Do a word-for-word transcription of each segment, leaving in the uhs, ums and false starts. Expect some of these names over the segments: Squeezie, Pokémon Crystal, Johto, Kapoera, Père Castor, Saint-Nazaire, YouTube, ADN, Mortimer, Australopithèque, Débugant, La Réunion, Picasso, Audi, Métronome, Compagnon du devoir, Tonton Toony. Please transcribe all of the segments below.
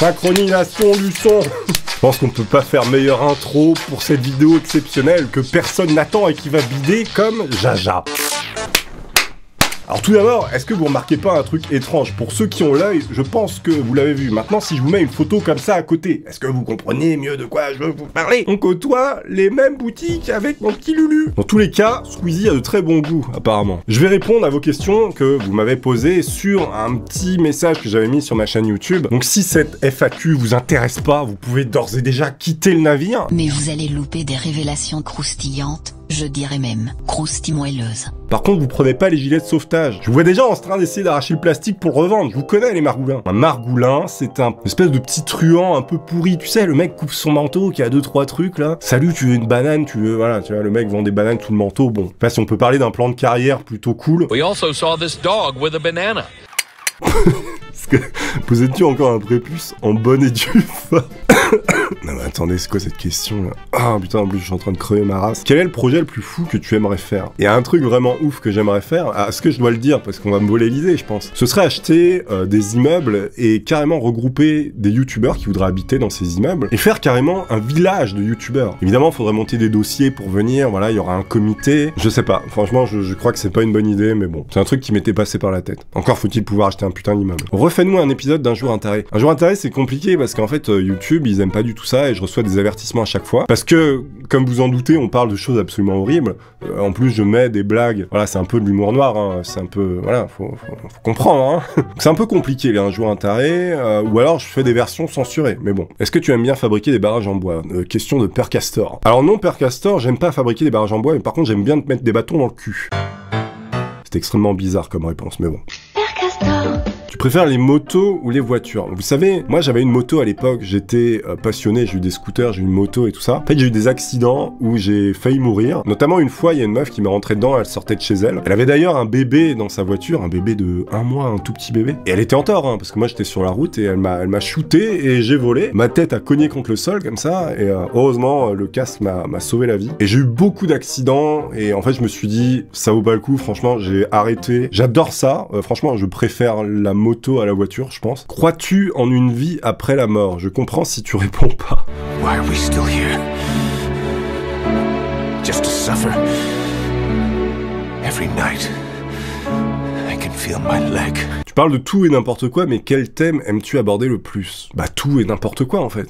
Synchronisation du son. Je pense qu'on ne peut pas faire meilleure intro pour cette vidéo exceptionnelle que personne n'attend et qui va bider comme Jaja. Alors tout d'abord, est-ce que vous remarquez pas un truc étrange? Pour ceux qui ont l'œil, je pense que vous l'avez vu. Maintenant, si je vous mets une photo comme ça à côté, est-ce que vous comprenez mieux de quoi je veux vous parler? On côtoie les mêmes boutiques avec mon petit Lulu. Dans tous les cas, Squeezie a de très bons goûts, apparemment. Je vais répondre à vos questions que vous m'avez posées sur un petit message que j'avais mis sur ma chaîne YouTube. Donc si cette F A Q vous intéresse pas, vous pouvez d'ores et déjà quitter le navire. Mais vous allez louper des révélations croustillantes. Je dirais même croustimoelleuse. Par contre, vous prenez pas les gilets de sauvetage. Je vous vois déjà en train d'essayer d'arracher le plastique pour le revendre. Je vous connais, les margoulins. Un margoulin, c'est un espèce de petit truand un peu pourri. Tu sais, le mec coupe son manteau qui a deux trois trucs là. Salut, tu veux une banane? Tu veux voilà, tu vois, le mec vend des bananes sous le manteau. Bon, enfin, si on peut parler d'un plan de carrière plutôt cool. We also saw this dog with a banana. Parce que posais-tu encore un prépuce en bonne et due forme? Non mais attendez, c'est quoi cette question là? Ah putain, en plus je suis en train de crever ma race. Quel est le projet le plus fou que tu aimerais faire? Il y a un truc vraiment ouf que j'aimerais faire. Ah, est-ce que je dois le dire? Parce qu'on va me voler l'idée, je pense. Ce serait acheter euh, des immeubles et carrément regrouper des youtubeurs qui voudraient habiter dans ces immeubles et faire carrément un village de youtubeurs. Évidemment, il faudrait monter des dossiers pour venir, voilà, il y aura un comité. Je sais pas, franchement, je, je crois que c'est pas une bonne idée, mais bon, c'est un truc qui m'était passé par la tête. Encore faut-il pouvoir acheter un putain d'immeuble. Refais-nous un épisode d'un jour intérêt. Un jour intérêt, c'est compliqué parce qu'en fait, euh, YouTube, ils aiment pas du tout ça et je reçois des avertissements à chaque fois parce que comme vous en doutez on parle de choses absolument horribles, euh, en plus je mets des blagues, voilà, c'est un peu de l'humour noir, hein. C'est un peu voilà, faut, faut, faut comprendre, hein. C'est un peu compliqué les un jour intaré, euh, ou alors je fais des versions censurées, mais bon. Est-ce que tu aimes bien fabriquer des barrages en bois? euh, question de Père Castor. Alors non, Père Castor, j'aime pas fabriquer des barrages en bois, mais par contre j'aime bien te mettre des bâtons dans le cul. C'est extrêmement bizarre comme réponse, mais bon. Père Castor, tu préfères les motos ou les voitures? Vous savez, moi j'avais une moto à l'époque, j'étais euh, passionné, j'ai eu des scooters, j'ai eu une moto et tout ça. En fait, j'ai eu des accidents où j'ai failli mourir. Notamment une fois, il y a une meuf qui m'est rentrée dedans, elle sortait de chez elle. Elle avait d'ailleurs un bébé dans sa voiture, un bébé de un mois, un tout petit bébé. Et elle était en tort, hein, parce que moi j'étais sur la route et elle m'a elle m'a shooté et j'ai volé. Ma tête a cogné contre le sol comme ça et euh, heureusement le casque m'a sauvé la vie. Et j'ai eu beaucoup d'accidents et en fait je me suis dit, ça vaut pas le coup, franchement j'ai arrêté. J'adore ça, euh, franchement je préfère la moto à la voiture, je pense. Crois-tu en une vie après la mort? Je comprends si tu réponds pas. Why are we still here? Just to suffer. Every night, I can feel my leg. Tu parles de tout et n'importe quoi, mais quel thème aimes-tu aborder le plus? Bah tout et n'importe quoi en fait.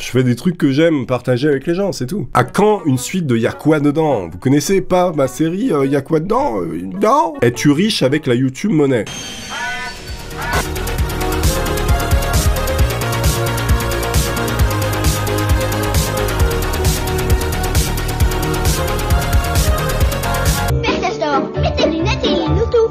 Je fais des trucs que j'aime partager avec les gens, c'est tout. À quand une suite de Y'a quoi dedans? Vous connaissez pas ma série euh, Y'a quoi dedans? euh, Non. Es-tu riche avec la YouTube monnaie?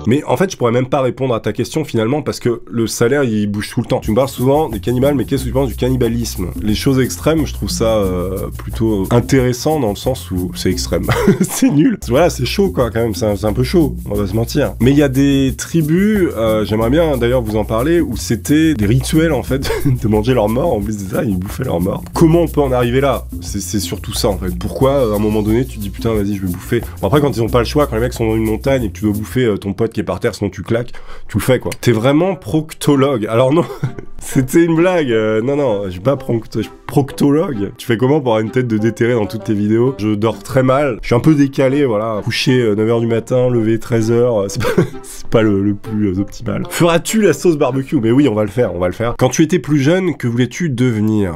Mais en fait, je pourrais même pas répondre à ta question finalement parce que le salaire il bouge tout le temps. Tu me parles souvent des cannibales, mais qu'est-ce que tu penses du cannibalisme? Les choses extrêmes, je trouve ça euh, plutôt intéressant dans le sens où c'est extrême. C'est nul. Voilà, c'est chaud quoi, quand même. C'est un, un peu chaud, on va se mentir. Mais il y a des tribus, euh, j'aimerais bien d'ailleurs vous en parler, où c'était des rituels en fait de manger leur mort. En plus de ça, ils bouffaient leur mort. Comment on peut en arriver là? C'est surtout ça en fait. Pourquoi à un moment donné tu te dis putain, vas-y, je vais bouffer? Bon, après, quand ils ont pas le choix, quand les mecs sont dans une montagne et que tu dois bouffer euh, ton pote qui est par terre, sinon tu claques, tu le fais quoi. T'es vraiment proctologue. Alors non, c'était une blague. Euh, non, non, je suis pas proctologue. Tu fais comment pour avoir une tête de déterré dans toutes tes vidéos? Je dors très mal. Je suis un peu décalé, voilà. Couché neuf heures du matin, levé treize heures, c'est pas, pas le, le plus optimal. Feras-tu la sauce barbecue? Mais oui, on va le faire, on va le faire. Quand tu étais plus jeune, que voulais-tu devenir?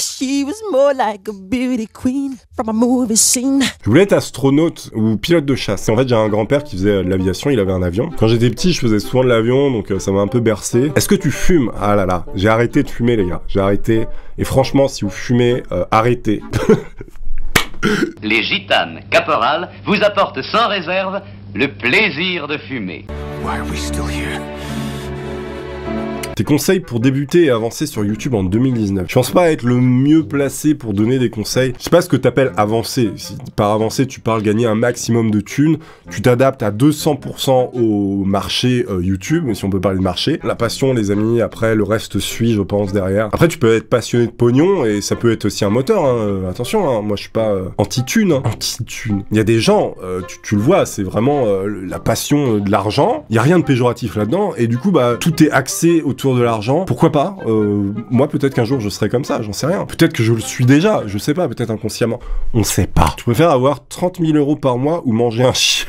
She was more like a beauty queen from a movie scene. Je voulais être astronaute ou pilote de chasse. En fait, j'ai un grand-père qui faisait de l'aviation, il avait un avion. Quand j'étais petit, je faisais souvent de l'avion, donc ça m'a un peu bercé. Est-ce que tu fumes? Ah là là, j'ai arrêté de fumer, les gars. J'ai arrêté. Et franchement, si vous fumez, euh, arrêtez. Les gitanes, caporal, vous apportent sans réserve le plaisir de fumer. Why are we still here? Tes conseils pour débuter et avancer sur YouTube en deux mille dix-neuf. Je pense pas être le mieux placé pour donner des conseils. Je sais pas ce que t'appelles avancer. Si par avancer, tu parles gagner un maximum de thunes, tu t'adaptes à deux cents pour cent au marché euh, YouTube, si on peut parler de marché. La passion, les amis, après, le reste suit, je pense, derrière. Après, tu peux être passionné de pognon et ça peut être aussi un moteur, hein. Attention, hein, moi, je suis pas euh, anti-thune, hein. Anti-thune. Il y a des gens, euh, tu, tu le vois, c'est vraiment euh, la passion euh, de l'argent. Il y a rien de péjoratif là-dedans et du coup, bah, tout est axé autour de l'argent. Pourquoi pas euh, moi, peut-être qu'un jour, je serai comme ça, j'en sais rien. Peut-être que je le suis déjà, je sais pas, peut-être inconsciemment. On sait pas. Tu préfères avoir trente mille euros par mois ou manger un chien?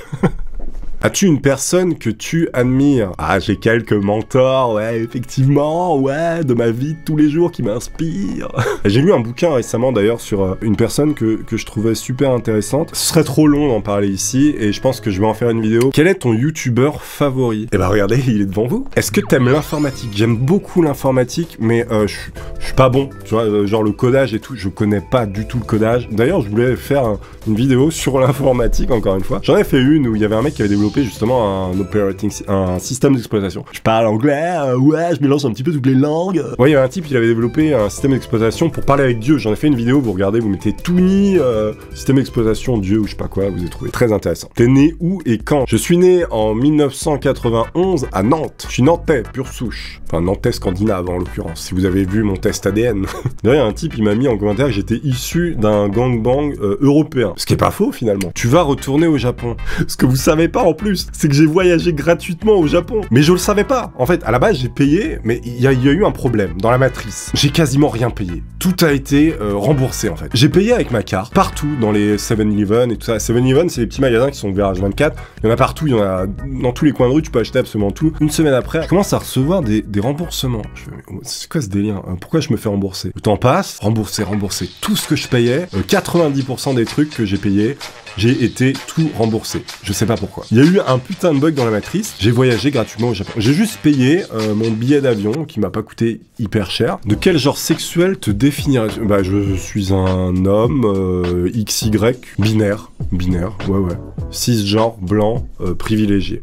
As-tu une personne que tu admires? Ah, j'ai quelques mentors, ouais, effectivement, ouais, de ma vie de tous les jours qui m'inspirent. J'ai lu un bouquin récemment d'ailleurs sur une personne que, que je trouvais super intéressante. Ce serait trop long d'en parler ici et je pense que je vais en faire une vidéo. Quel est ton youtubeur favori? Eh ben regardez, il est devant vous. Est-ce que t'aimes l'informatique? J'aime beaucoup l'informatique, mais euh, je, je suis pas bon. Tu vois, euh, genre le codage et tout, je connais pas du tout le codage. D'ailleurs, je voulais faire une vidéo sur l'informatique, encore une fois. J'en ai fait une où il y avait un mec qui avait développé justement un operating, un système d'exploitation. Je parle anglais, euh, ouais, je mélange un petit peu toutes les langues. Ouais, il y a un type, il avait développé un système d'exploitation pour parler avec Dieu. J'en ai fait une vidéo, vous regardez, vous mettez Toony, euh, système d'exploitation, Dieu ou je sais pas quoi, vous avez trouvé. Très intéressant. T'es né où et quand? Je suis né en mille neuf cent quatre-vingt-onze à Nantes. Je suis nantais, pure souche. Enfin, nantais scandinave en l'occurrence, si vous avez vu mon test A D N. D'ailleurs, un type, il m'a mis en commentaire que j'étais issu d'un gangbang euh, européen. Ce qui est pas faux finalement. Tu vas retourner au Japon. Ce que vous savez pas en plus, c'est que j'ai voyagé gratuitement au Japon. Mais je le savais pas. En fait, à la base, j'ai payé, mais il y, y a eu un problème dans la matrice. J'ai quasiment rien payé. Tout a été euh, remboursé, en fait. J'ai payé avec ma carte, partout, dans les seven eleven et tout ça. seven eleven, c'est les petits magasins qui sont ouverts à vingt-quatre. Il y en a partout, il y en a dans tous les coins de rue, tu peux acheter absolument tout. Une semaine après, je commence à recevoir des, des remboursements. C'est quoi ce délire? Pourquoi je me fais rembourser? Le temps passe, rembourser, rembourser. Tout ce que je payais, euh, quatre-vingt-dix pour cent des trucs que j'ai payés, j'ai été tout remboursé. Je sais pas pourquoi. Il y a eu un putain de bug dans la matrice. J'ai voyagé gratuitement au Japon. J'ai juste payé euh, mon billet d'avion qui m'a pas coûté hyper cher. De quel genre sexuel te définirais-tu? Bah, je suis un homme euh, X Y, binaire. Binaire, ouais, ouais. Cisgenre, blanc, euh, privilégié.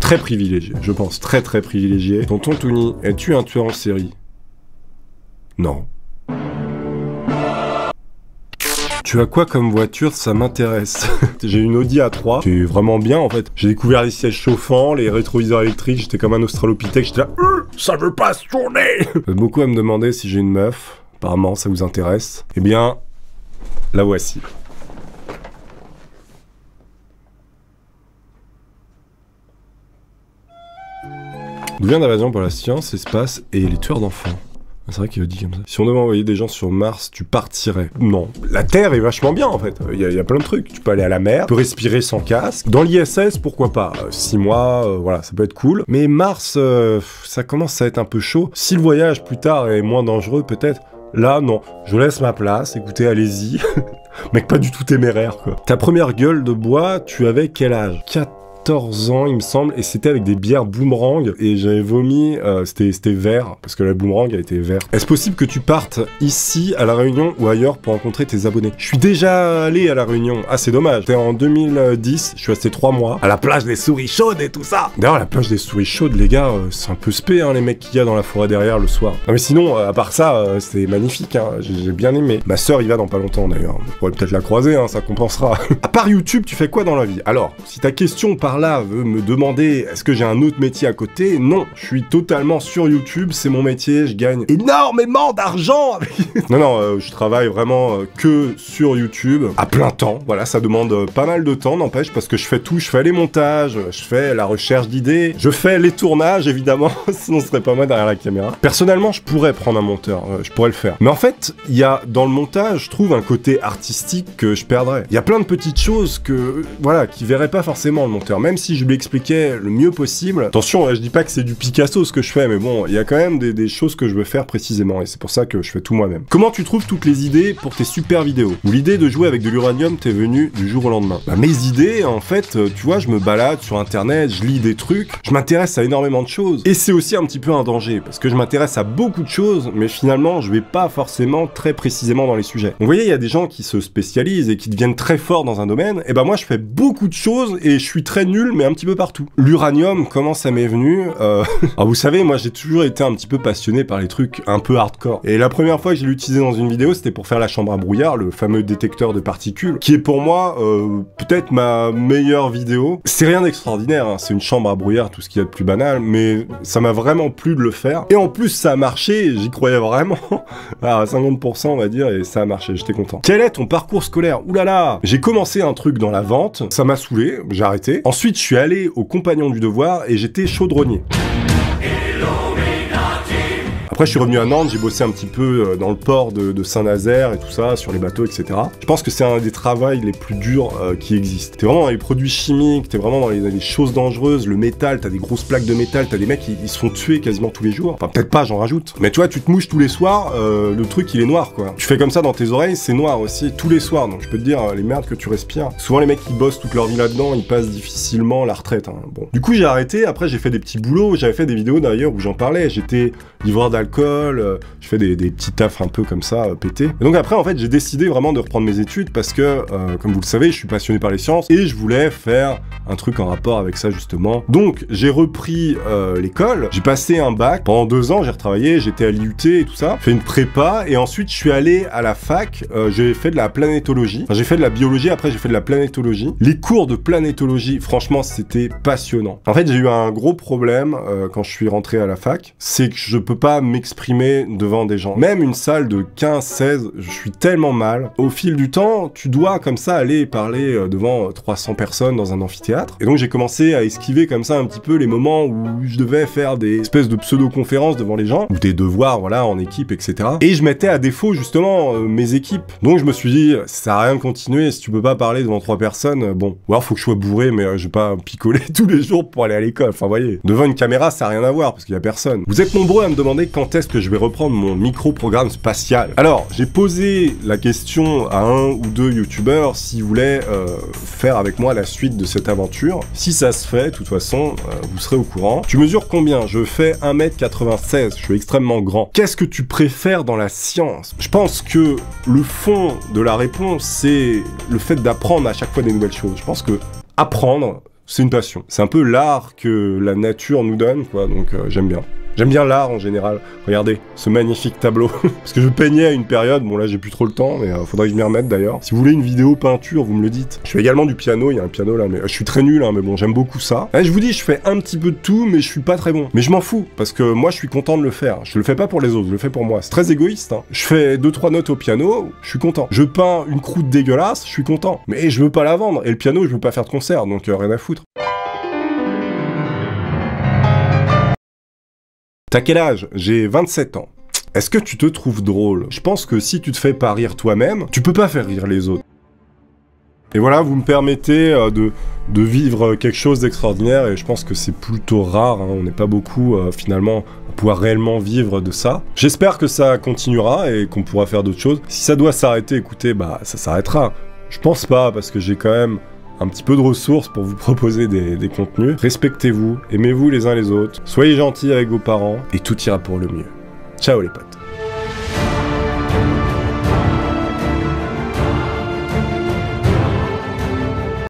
Très privilégié, je pense. Très, très privilégié. Tonton Toony, es-tu un tueur en série? Non. Tu as quoi comme voiture? Ça m'intéresse. J'ai une Audi A trois, qui est vraiment bien en fait. J'ai découvert les sièges chauffants, les rétroviseurs électriques, j'étais comme un Australopithèque, j'étais là, euh, ça veut pas se tourner. Beaucoup à me demander si j'ai une meuf, apparemment ça vous intéresse. Eh bien, la voici. D'où vient l'invasion pour la science, l'espace et les tueurs d'enfants? C'est vrai qu'il le dit comme ça. Si on devait envoyer des gens sur Mars, tu partirais? Non. La Terre est vachement bien en fait. Il y, y a plein de trucs. Tu peux aller à la mer, tu peux respirer sans casque. Dans l'I S S, pourquoi pas? six mois, euh, voilà, ça peut être cool. Mais Mars, euh, ça commence à être un peu chaud. Si le voyage plus tard est moins dangereux, peut-être. Là, non. Je laisse ma place. Écoutez, allez-y. Mec, pas du tout téméraire quoi. Ta première gueule de bois, tu avais quel âge? quatorze ans il me semble, et c'était avec des bières boomerang et j'avais vomi, euh, c'était vert parce que la boomerang elle était verte. Est-ce possible que tu partes ici à La Réunion ou ailleurs pour rencontrer tes abonnés? Je suis déjà allé à La Réunion. Ah, c'est dommage. C'était en deux mille dix, je suis resté trois mois à la plage des souris chaudes et tout ça. D'ailleurs la plage des souris chaudes les gars, euh, c'est un peu spé hein, les mecs qu'il y a dans la forêt derrière le soir. Non mais sinon euh, à part ça euh, c'était magnifique hein, j'ai ai bien aimé. Ma sœur y va dans pas longtemps d'ailleurs, on pourrait peut-être la croiser hein, ça compensera. À part YouTube, tu fais quoi dans la vie? Alors, si ta question par là veut me demander est-ce que j'ai un autre métier à côté, non, je suis totalement sur YouTube, c'est mon métier, je gagne énormément d'argent avec... Non, non, euh, je travaille vraiment euh, que sur YouTube, à plein temps, voilà, ça demande euh, pas mal de temps, n'empêche, parce que je fais tout, je fais les montages, je fais la recherche d'idées, je fais les tournages, évidemment, sinon ce serait pas moi derrière la caméra. Personnellement, je pourrais prendre un monteur, euh, je pourrais le faire. Mais en fait, il y a, dans le montage, je trouve un côté artistique que je perdrais. Il y a plein de petites choses que, euh, voilà, qui verraient pas forcément le monteur. Même si je lui expliquais le mieux possible. Attention, je dis pas que c'est du Picasso ce que je fais, mais bon, il y a quand même des, des choses que je veux faire précisément, et c'est pour ça que je fais tout moi-même. Comment tu trouves toutes les idées pour tes super vidéos? Ou l'idée de jouer avec de l'uranium t'es venue du jour au lendemain? Bah, mes idées, en fait, tu vois, je me balade sur Internet, je lis des trucs, je m'intéresse à énormément de choses. Et c'est aussi un petit peu un danger, parce que je m'intéresse à beaucoup de choses, mais finalement, je vais pas forcément très précisément dans les sujets. Vous voyez, il y a des gens qui se spécialisent et qui deviennent très forts dans un domaine, et bah moi, je fais beaucoup de choses, et je suis très nul, mais un petit peu partout. L'uranium, comment ça m'est venu euh... Alors vous savez, moi j'ai toujours été un petit peu passionné par les trucs un peu hardcore. Et la première fois que j'ai l'utilisé dans une vidéo, c'était pour faire la chambre à brouillard, le fameux détecteur de particules, qui est pour moi euh, peut-être ma meilleure vidéo. C'est rien d'extraordinaire, hein, c'est une chambre à brouillard, tout ce qu'il y a de plus banal, mais ça m'a vraiment plu de le faire. Et en plus, ça a marché, j'y croyais vraiment. À cinquante pour cent on va dire, et ça a marché, j'étais content. Quel est ton parcours scolaire? Ouh là là, j'ai commencé un truc dans la vente, ça m'a saoulé, j'ai arrêté. Ensuite, je suis allé au Compagnon du devoir et j'étais chaudronnier. Après, je suis revenu à Nantes, j'ai bossé un petit peu dans le port de, de Saint-Nazaire et tout ça, sur les bateaux, et cetera. Je pense que c'est un des travails les plus durs euh, qui existent. T'es vraiment dans les produits chimiques, t'es vraiment dans les, les choses dangereuses, le métal, t'as des grosses plaques de métal, t'as des mecs qui ils se font tuer quasiment tous les jours. Enfin, peut-être pas, j'en rajoute. Mais tu vois, tu te mouches tous les soirs, euh, le truc, il est noir, quoi. Tu fais comme ça dans tes oreilles, c'est noir aussi, tous les soirs. Donc, je peux te dire, les merdes que tu respires. Souvent, les mecs qui bossent toute leur vie là-dedans, ils passent difficilement la retraite. Hein. Bon. Du coup, j'ai arrêté. Après, j'ai fait des petits boulots. J'avais fait des vidéos, d'ailleurs, où j'en parlais. J'étais livreur d'alcool. Alcool, euh, je fais des, des petits tafs un peu comme ça, euh, pété. Et donc après, en fait, j'ai décidé vraiment de reprendre mes études parce que, euh, comme vous le savez, je suis passionné par les sciences et je voulais faire un truc en rapport avec ça, justement. Donc, j'ai repris euh, l'école, j'ai passé un bac. Pendant deux ans, j'ai retravaillé, j'étais à l'I U T et tout ça. Fait une prépa et ensuite, je suis allé à la fac. Euh, j'ai fait de la planétologie. Enfin, j'ai fait de la biologie, après j'ai fait de la planétologie. Les cours de planétologie, franchement, c'était passionnant. En fait, j'ai eu un gros problème euh, quand je suis rentré à la fac. C'est que je peux pas m'exprimer devant des gens. Même une salle de quinze seize, je suis tellement mal. Au fil du temps, tu dois comme ça aller parler devant trois cents personnes dans un amphithéâtre. Et donc j'ai commencé à esquiver comme ça un petit peu les moments où je devais faire des espèces de pseudo-conférences devant les gens, ou des devoirs, voilà, en équipe, et cetera. Et je mettais à défaut justement euh, mes équipes. Donc je me suis dit, ça sert à rien de continuer, si tu peux pas parler devant trois personnes, euh, bon. Ou alors faut que je sois bourré, mais euh, je vais pas picoler tous les jours pour aller à l'école. Enfin, vous voyez, devant une caméra, ça a rien à voir, parce qu'il y a personne. Vous êtes nombreux à me demander quand est-ce que je vais reprendre mon micro-programme spatial. Alors, j'ai posé la question à un ou deux youtubeurs s'ils voulaient euh, faire avec moi la suite de cette aventure. Si ça se fait, de toute façon, euh, vous serez au courant. Tu mesures combien? Je fais un mètre quatre-vingt-seize, je suis extrêmement grand. Qu'est-ce que tu préfères dans la science? Je pense que le fond de la réponse, c'est le fait d'apprendre à chaque fois des nouvelles choses. Je pense que apprendre, c'est une passion. C'est un peu l'art que la nature nous donne, quoi, donc euh, j'aime bien. J'aime bien l'art en général. Regardez ce magnifique tableau. Parce que je peignais à une période, bon là j'ai plus trop le temps, mais euh, faudrait que je m'y remette d'ailleurs. Si vous voulez une vidéo peinture, vous me le dites. Je fais également du piano, il y a un piano là, mais euh, je suis très nul, hein, mais bon, j'aime beaucoup ça. Là, je vous dis, je fais un petit peu de tout, mais je suis pas très bon. Mais je m'en fous, parce que moi je suis content de le faire. Je le fais pas pour les autres, je le fais pour moi. C'est très égoïste, hein. Je fais deux trois notes au piano, je suis content. Je peins une croûte dégueulasse, je suis content. Mais je veux pas la vendre, et le piano, je veux pas faire de concert, donc euh, rien à foutre. T'as quel âge? J'ai vingt-sept ans. Est-ce que tu te trouves drôle? Je pense que si tu te fais pas rire toi-même, tu peux pas faire rire les autres. Et voilà, vous me permettez de, de vivre quelque chose d'extraordinaire et je pense que c'est plutôt rare, hein. On n'est pas beaucoup euh, finalement à pouvoir réellement vivre de ça. J'espère que ça continuera et qu'on pourra faire d'autres choses. Si ça doit s'arrêter, écoutez, bah ça s'arrêtera. Je pense pas parce que j'ai quand même un petit peu de ressources pour vous proposer des, des contenus. Respectez-vous, aimez-vous les uns les autres, soyez gentils avec vos parents, et tout ira pour le mieux. Ciao les potes.